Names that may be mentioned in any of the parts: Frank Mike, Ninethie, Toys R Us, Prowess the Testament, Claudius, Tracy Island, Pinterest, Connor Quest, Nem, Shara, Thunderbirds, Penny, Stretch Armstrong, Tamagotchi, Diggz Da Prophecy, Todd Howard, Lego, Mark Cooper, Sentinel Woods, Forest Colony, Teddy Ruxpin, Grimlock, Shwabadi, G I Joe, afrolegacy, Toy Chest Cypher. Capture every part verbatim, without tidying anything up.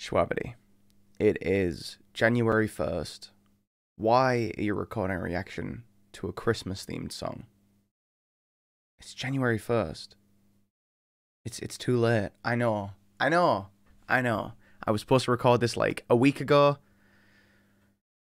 Shwabadi. It is January first. Why are you recording a reaction to a Christmas-themed song? It's January first. It's it's too late. I know. I know. I know. I was supposed to record this like a week ago,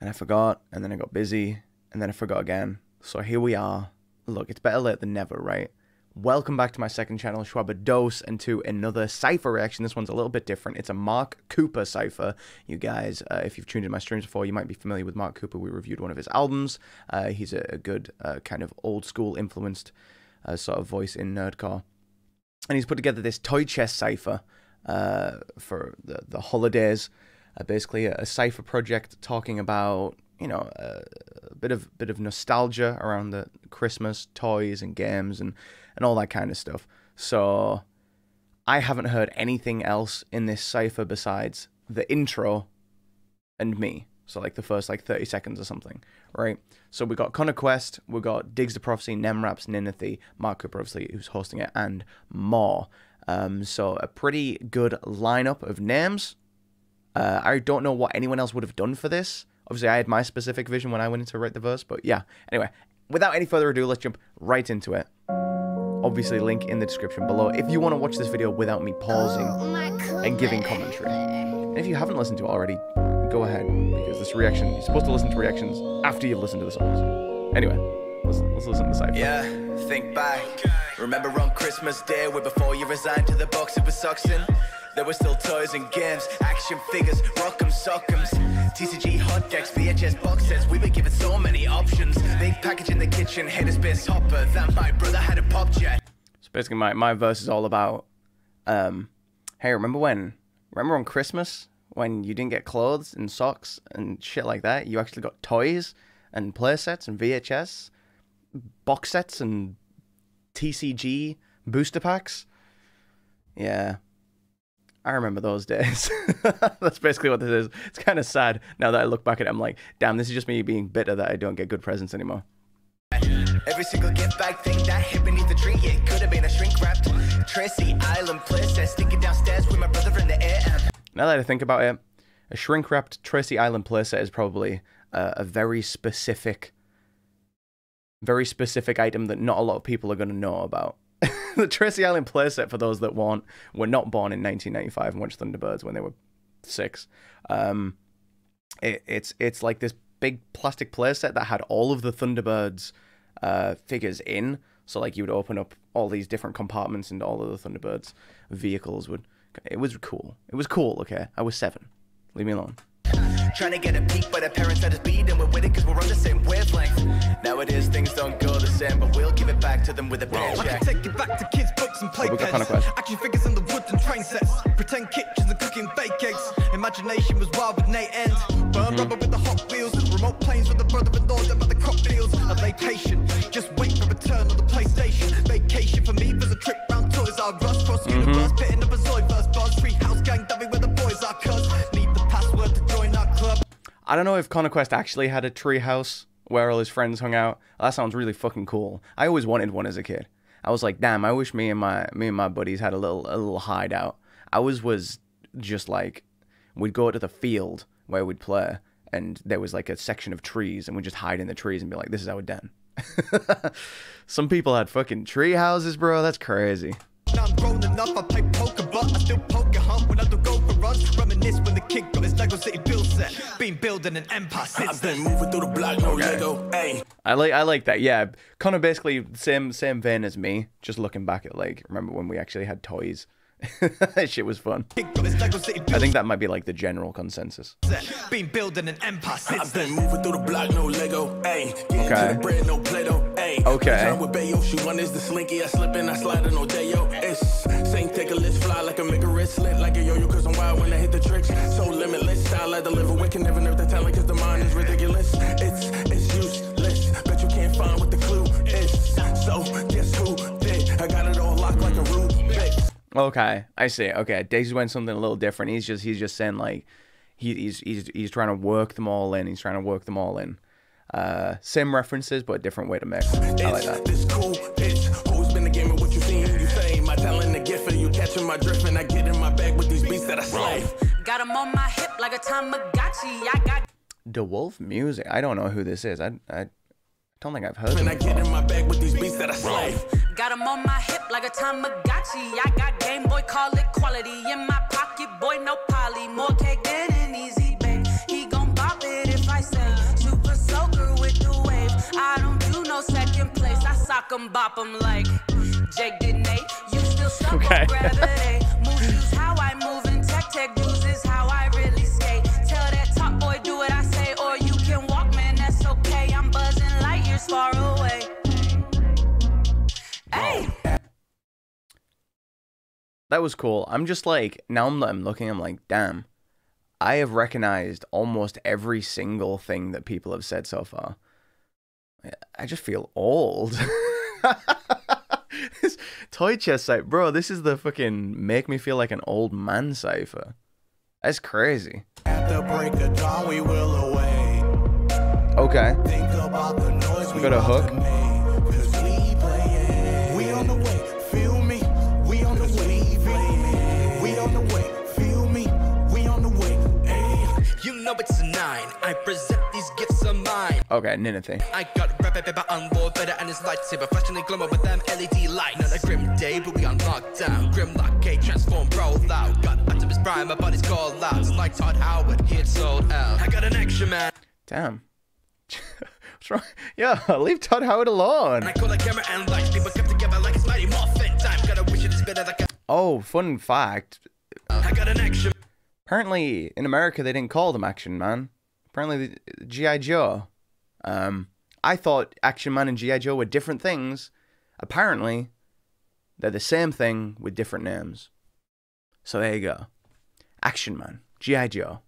and I forgot, and then I got busy, and then I forgot again. So here we are. Look, it's better late than never, right? Welcome back to my second channel, Shwabados, and to another cypher reaction. This one's a little bit different. It's a Mark Cooper cypher. You guys, uh, if you've tuned in my streams before, you might be familiar with Mark Cooper. We reviewed one of his albums. Uh, he's a, a good uh, kind of old-school influenced uh, sort of voice in nerdcore. And he's put together this toy chest cypher uh, for the, the holidays. Uh, basically, a, a cypher project talking about, you know, uh, a bit of bit of nostalgia around the Christmas toys and games and and all that kind of stuff. So I haven't heard anything else in this cypher besides the intro and me. So like the first like thirty seconds or something, right? So we got Connor Quest, we got Diggz Da Prophecy, NemRaps, Ninethie, Mark Cooper, obviously, who's hosting it, and more. Um, so a pretty good lineup of names. Uh, I don't know what anyone else would have done for this. Obviously, I had my specific vision when I went in to write the verse, but yeah. Anyway, without any further ado, let's jump right into it. Obviously, link in the description below if you want to watch this video without me pausing oh, and giving commentary. And if you haven't listened to it already, go ahead, because this reaction, you're supposed to listen to reactions after you've listened to the songs. Anyway, let's, let's listen to the cypher. Yeah, think back. Remember on Christmas Day, where before you resigned to the box, it was Suxin. There were still toys and games, action figures, rock'em sock'ems, T C G hot decks, V H S box sets. We were given so many options. Big package in the kitchen, head of space hopper. That my brother had a pop jet. So basically, my my verse is all about, um, hey, remember when? Remember on Christmas when you didn't get clothes and socks and shit like that? You actually got toys and play sets and V H S box sets and T C G booster packs. Yeah. I remember those days. That's basically what this is. It's kind of sad now that I look back at it. I'm like, damn, this is just me being bitter that I don't get good presents anymore. Every single gift bag thing that hit beneath the tree, it could have been a shrink wrapped Tracy Island playset, sneaking downstairs with my brother in the air. Now that I think about it, a shrink wrapped Tracy Island playset is probably a, a very specific, very specific item that not a lot of people are going to know about. The Tracy Island playset, for those that weren't, were not born in nineteen ninety-five and watched Thunderbirds when they were six. Um, it, it's it's like this big plastic playset that had all of the Thunderbirds uh, figures in. So like you would open up all these different compartments and all of the Thunderbirds vehicles would. It was cool. It was cool. Okay, I was seven. Leave me alone. Trying to get a peek, but our parents had us beat, and we're with it because we're on the same wavelength. Nowadays, things don't go the same, but we'll give it back to them with a bang. I can take it back to kids' books and play pets. Action figures in the wood and train sets. Pretend kitchens and cooking bake eggs. Imagination was wild with Nate End. Burn rubber with the Hot Wheels. Remote planes with the brother-in-law down by the crop fields. A vacation, just wait for return on the PlayStation. Vacation for me was a trip round Toys R Us. Cross universe, pitting up a Zoidverse. Bars, free house gang, dubbing where the boys are cussed. Need the password to join our club. I don't know if Connor Quest actually had a tree house where all his friends hung out. That sounds really fucking cool. I always wanted one as a kid. I was like, damn, I wish me and my me and my buddies had a little a little hideout. I was was just like, we'd go to the field where we'd play, and there was like a section of trees, and we'd just hide in the trees and be like, this is our den. Some people had fucking tree houses, bro. That's crazy. I'm grown enough, I play poker, but I still poker hunt when I don't go for runs. Reminisce when the kid got his Lego City build set. Been building an empire since I've been moving through the block, no Lego, hey. I like, I like that, yeah. Kind of basically same same vein as me, just looking back at like, remember when we actually had toys. That shit was fun. I think that might be like the general consensus. Been building an empire since I've been moving through the block, no Lego, hey. Okay. Okay. One is the slinky, I slip and I slide in no dayo. It's same take a list, fly like a make a wrist slit like a yo-yo, cause I'm wild when I hit the tricks. So limitless, style I deliver wick and never nerve the talent cause the mind is ridiculous. It's it's useless. Bet you can't find what the clue is. So guess who did? I got it all locked like a root. Okay, I see. Okay, Daisy's went something a little different. He's just he's just saying like, he, he's he's he's trying to work them all in. He's trying to work them all in. Uh, same references, but a different way to mix. I like that. This cool bitch who's been the gamer, what you seen, you say my talent, the gift, and you catching my drift, and I get in my bag with these beats that I slay. Got him on my hip like a Tamagotchi. I got DeWulf music. I don't know who this is. I I don't think I've heard of it. I get in my bag with these beats that I slay. Got him on my hip like a Tamagotchi. I got Game Boy, call it quality. In my pocket, boy, no poly. More cake than an easy bake. He gon' bop it if I say. Super soaker with the wave. I don't do no second place. I sock him, bop him like Jake didn't they? You still suck okay. on gravity. Movies how I move and tech tech dudes is how I really skate. Tell that top boy do what I say, or you can walk, man, that's okay. I'm buzzing light years far away. Hey. That was cool. I'm just like, now I'm, I'm looking, I'm like, damn. I have recognized almost every single thing that people have said so far. I just feel old. This toy chest site, bro, this is the fucking make me feel like an old man cipher. That's crazy. At the break of dawn, we will away. Okay. Think about the noise we got a hook. We on the way, feel me. We on the way, feel me. We on the way, feel me. We on the way. Hey. You know it's nine. I present these gifts of mine. Okay, Ninethie. I got on board better and his lightsaber flashing and glimmer with them L E D lights. Another grim day, but we on lockdown. Grimlock, K transform, roll out. Got up to his prime, my body's called out. It's like Todd Howard, he had sold out. I got an extra man. Damn. What's wrong? Yeah, leave Todd Howard alone. I call the camera and lights. People come together like it's mighty morphin time. Gotta wish it is better like a oh, fun fact. I got an action. Apparently in America they didn't call them Action Man. Apparently the G I Joe. Um I thought Action Man and G I Joe were different things. Apparently, they're the same thing with different names. So there you go. Action Man, G I Joe.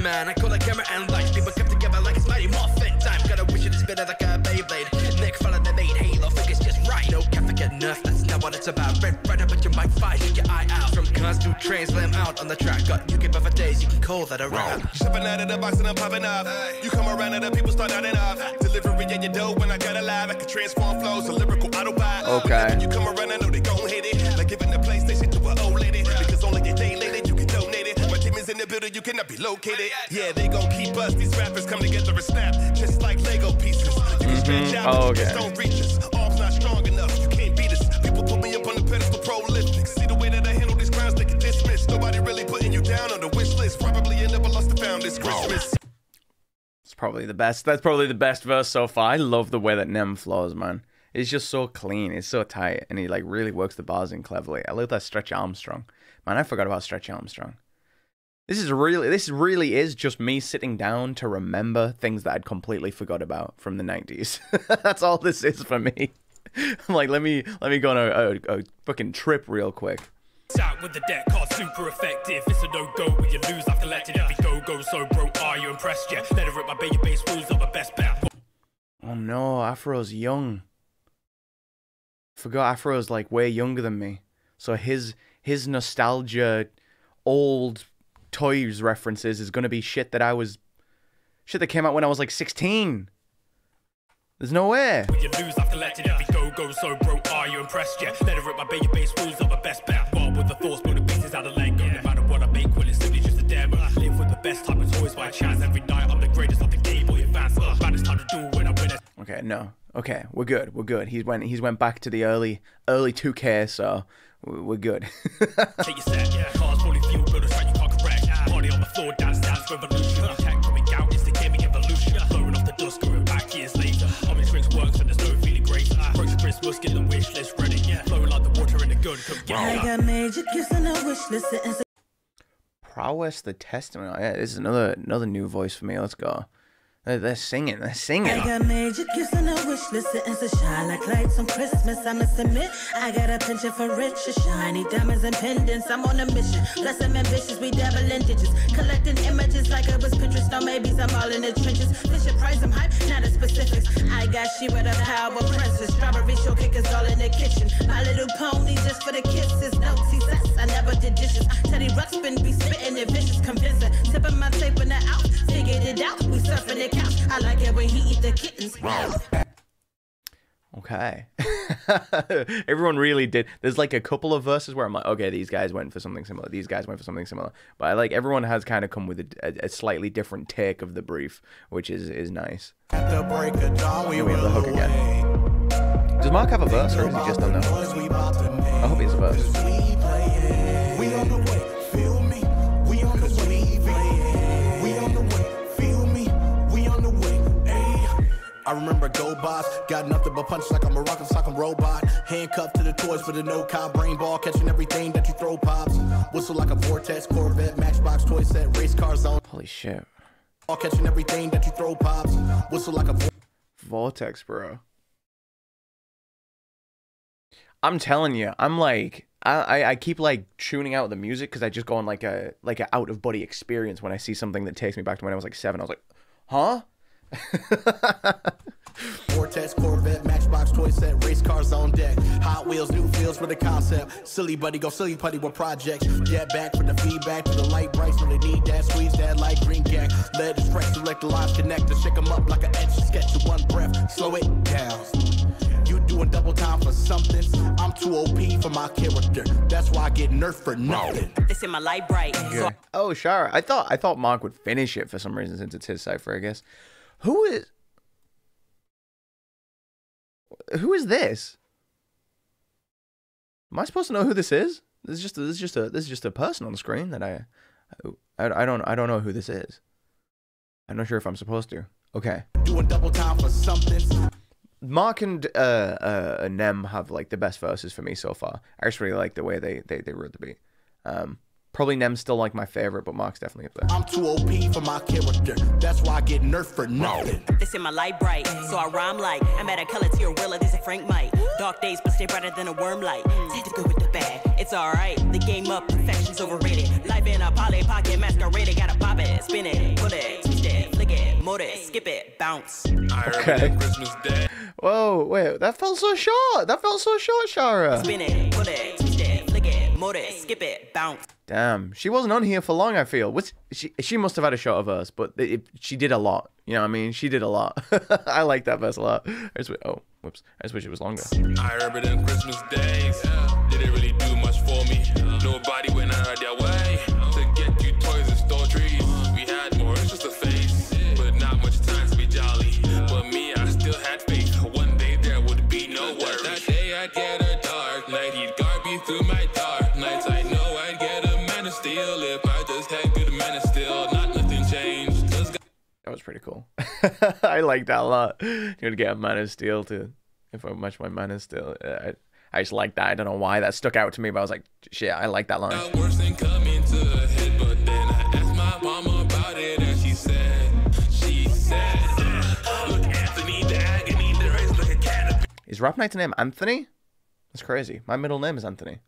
Man, I call the camera and lights. People come together like it's mighty morphin time. Gotta wish it is better like a Beyblade. Nick fella that made Halo, think it's just right. No cap, forget nerf, that's not what it's about. Red rider, but you might fight, get your eye out. From cars to trains, slam out on the track. Got you give up for days, you can call that a round. Shipping out of the box and I'm popping up. You come around and the people start out and off. Delivery in your dough when I got alive. I can transform flows, a lyrical autobot. Okay. When you come around, I know they gon' hit it. Like giving the PlayStation to an old lady. Because only a day later you can donate it. My team is in the building, you cannot be located. Yeah, they gon' keep us. These rappers come together and snap. Just like Lego pieces. Mm-hmm. Oh, okay. Arms not strong enough. You can't beat us. People put me up on the pedestal, prolific. See the way that I handle these crimes, they can dismiss. Nobody really putting you down on the wish list. Probably end up a lost and found this Christmas. It's probably the best. That's probably the best verse so far. I love the way that Nem flows, man. It's just so clean. It's so tight, and he like really works the bars in cleverly. I love that Stretch Armstrong, man. I forgot about Stretch Armstrong. This is really, this really is just me sitting down to remember things that I'd completely forgot about from the nineties. That's all this is for me. I'm like, let me, let me go on a, a, a fucking trip real quick. Out with the deck card, super effective. It's a no go, when you lose, I've collected every go go. So bro, are you impressed? Yeah, let it rip my baby bass rules on my best bet. Oh no, Afro's young. Forgot Afro's like way younger than me. So his his nostalgia, old toys references is gonna be shit that I was, shit that came out when I was like sixteen. There's no way. When you lose, I've collected every go go. So bro, are you impressed? Yeah, let it rip my baby bass rules on my best bet. Bob with the thoughts, but the pieces out of Lego. No matter what I make, well, it's simply just a demo. I live with the best type of toys by chance. Every night I'm the greatest of the Game Boy Advance. But it's time to do when I win it. Okay, no. Okay, we're good. We're good. He's went. He's went back to the early, early two K. So we're good. Take your set, yeah. Cars fully fueled, but it's right you can't correct. Party on the floor, dance, dance, revolution. Attack coming out, it's the gaming evolution. Blowing off the dust, going back years later. Homie drinks works, and there's no feeling great. Approach Christmas, get the wish list ready. Yeah, flowing like the water in the gun. Come get it. I got magic, kiss and a wish list. Prowess the Testament. Oh, yeah, this is another another new voice for me. Let's go. They're singing, they're singing. I got major gifts and a wish list. And so shine like lights on Christmas, I must admit. I got a penchant for riches, shiny diamonds and pendants. I'm on a mission, plus I'm ambitious, we dabble in digits. Collecting images like I was Pinterest, now maybe I'm all in the trenches. Fisher price, I'm hype, not the specifics. I got she with a power princess. Strawberry shortcake is all in the kitchen. My Little Pony just for the kisses. No success, I never did dishes. Teddy Ruxpin be spitting it vicious, convincing. Tipping my tape when I out, figured it out. We surfing it. I like it when he eat the kittens. Wow. Okay. Everyone really did. There's like a couple of verses where I'm like, okay, these guys went for something similar. These guys went for something similar. But I like everyone has kind of come with a, a, a slightly different take of the brief, which is is nice. At the break of dawn, we, we have the hook again. Does Mark have a verse, or is he just on the hook? I hope he has a verse. We on the way, feel me. We on the way, we on the way, feel me. We on the way. I remember go boss, got nothing but punch like I'm a rock and sock and robot. Handcuffed to the toys for the no-cop brain ball, catching everything that you throw pops. Whistle like a vortex, Corvette, Matchbox, toy set, race cars on. Holy shit. All catching everything that you throw pops. Whistle like a vortex, bro. I'm telling you, I'm like, I, I keep like tuning out the music because I just go on like a like an out of body experience when I see something that takes me back to when I was like seven. I was like, huh? Vortex, Corvette, Matchbox, toy set, race cars on deck. Hot Wheels, new fields for the concept. Silly buddy, go silly putty with projects. Jet back for the feedback to the light brights when they need that. Squeeze that light green jack. Let us press, select the live connector. Shake them up like an etch sketch in one breath. Slow it down. You doing double time for something. I'm too O P for my character. That's why I get nerfed for nothing. This in my light bright. Yeah. Oh, Shara. I thought I thought Mark would finish it for some reason since it's his cipher, I guess. Who is Who is this? Am I supposed to know who this is? This is just this is just a this is just a person on the screen that I I, I don't I don't know who this is. I'm not sure if I'm supposed to. Okay. Doing double time for something. Mark and uh, uh, Nem have like the best verses for me so far. I just really like the way they they they wrote the beat. Um, probably Nem's still like my favorite, but Mark's definitely up there. I'm too O P for my character. That's why I get nerfed for nothing. This in my light bright, so I rhyme like I'm at a color tier willa. This is Frank Mike. Dark days, but stay brighter than a worm light. Take the good with the bad. It's all right. The game up, perfection's overrated. Life in a poly pocket masquerade. Gotta pop it, spin it, put it, twist it, flick it, motor it, skip it, bounce. Okay. Christmas Day. Whoa, wait, that felt so short. That felt so short, Shara. Spin it, put it, twist it, flick it, motor it, skip it, bounce. Damn, she wasn't on here for long, I feel. What's, she she must have had a shot of verse, but it, it, she did a lot. You know what I mean? She did a lot. I like that verse a lot. I just, oh, whoops. I just wish it was longer. I remember them Christmas days. They didn't really do much for me. Nobody went out of their way to get you toys and store trees. We had more, it's just a face, but not much time to be jolly. But me, I still had faith. That was pretty cool. I like that a lot. You would get a Man of Steel to, if I match my Man of Steel. I, I just like that. I don't know why that stuck out to me, but I was like, shit, I like that line. Worse than coming to a hit, but then I asked my mama about it, and she said, she said, look, Anthony, the agony, the race like a cat. Is Rap Knight's name Anthony? That's crazy. My middle name is Anthony.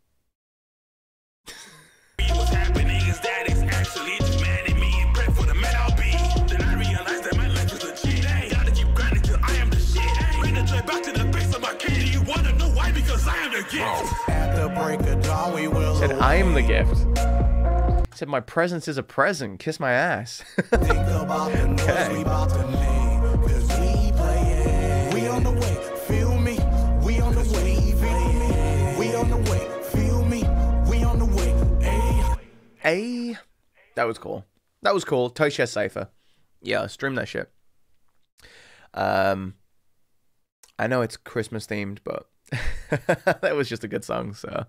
What's happening is that it's actually just mad at me and prep for the man I'll be. Then I realized that my life is legit. Gotta keep grinding till I am the shit. Bring the joy back to the base of my kid. You wanna know why? Because I am the gift. At the break of dawn, we will. Said I am the gift. Said my presence is a present. Kiss my ass. Think about the noise we about to make. Cause we playin'. We on the way. Feel me. We on the way. Hey, that was cool. That was cool. Toy Chest Cypher. Yeah, stream that shit. Um, I know it's Christmas themed, but that was just a good song. So,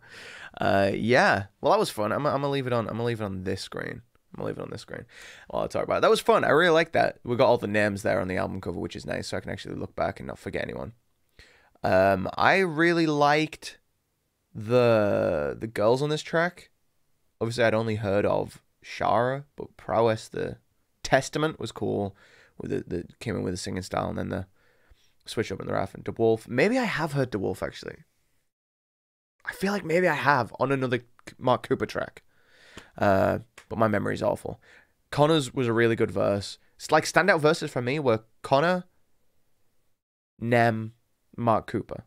uh, yeah. Well, that was fun. I'm, I'm gonna leave it on. I'm gonna leave it on this screen. I'm gonna leave it on this screen while I talk about it. That was fun. I really like that. We got all the names there on the album cover, which is nice. So I can actually look back and not forget anyone. Um, I really liked the the girls on this track. Obviously, I'd only heard of Shara, but Prowess the Testament was cool. With the, the came in with a singing style, and then the switch up in the rap and DeWulf. Maybe I have heard DeWulf actually. I feel like maybe I have on another Mark Cooper track, uh, but my memory's awful. Connor's was a really good verse. It's like standout verses for me were Connor, Nem, Mark Cooper,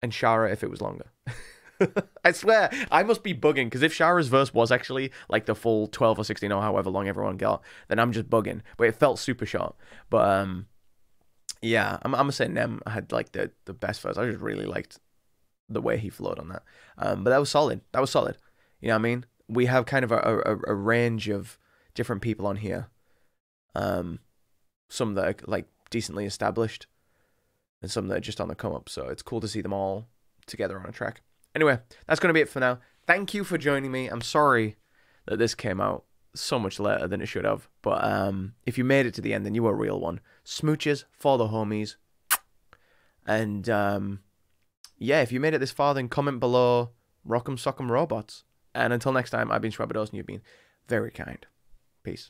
and Shara if it was longer. I swear, I must be bugging, because if Shara's verse was actually like the full twelve or sixteen or however long everyone got, then I'm just bugging. But it felt super short. But um, Yeah, I'm, I'm gonna say Nem had like the the best verse. I just really liked the way he flowed on that. Um, but that was solid. That was solid. You know what I mean? We have kind of a a, a range of different people on here. Um, some that are like decently established, and some that are just on the come up. So it's cool to see them all together on a track. Anyway, that's gonna be it for now. Thank you for joining me. I'm sorry that this came out so much later than it should have, but um if you made it to the end, then you were a real one. Smooches for the homies. And um yeah, if you made it this far, then comment below. Rock'em sock'em robots. And until next time, I've been Shwabados, and you've been very kind. Peace.